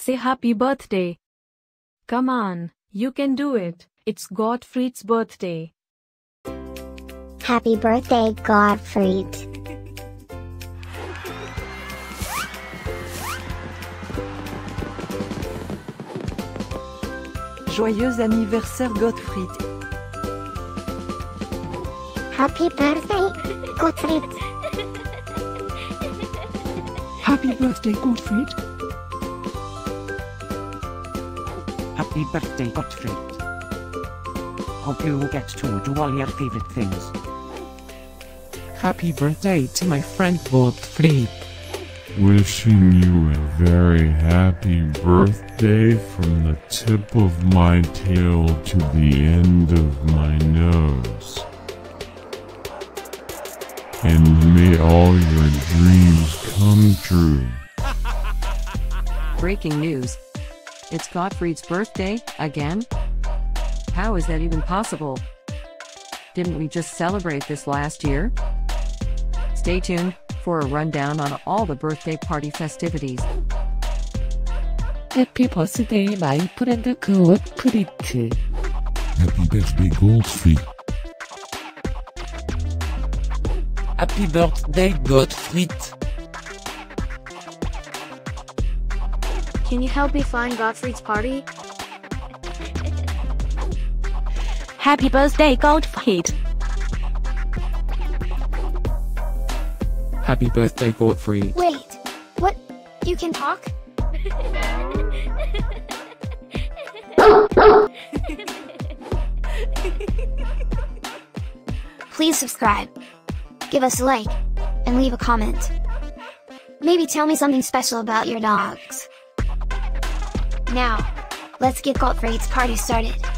Say happy birthday. Come on, you can do it. It's Gottfried's birthday. Happy birthday, Gottfried. Joyeux anniversaire, Gottfried. Happy birthday, Gottfried. Happy birthday, Gottfried. Happy birthday, Gottfried. Hope you get to do all your favorite things. Happy birthday to my friend Gottfried. Wishing you a very happy birthday from the tip of my tail to the end of my nose. And may all your dreams come true. Breaking news. It's Gottfried's birthday, again? How is that even possible? Didn't we just celebrate this last year? Stay tuned for a rundown on all the birthday party festivities. Happy birthday, my friend Gottfried. Happy birthday, Gottfried. Happy birthday, Gottfried. Can you help me find Gottfried's party? Happy birthday, Gottfried. Happy birthday, Gottfried. Wait, what? You can talk? Please subscribe, give us a like, and leave a comment. Maybe tell me something special about your dogs. Now, let's get Gottfried's party started.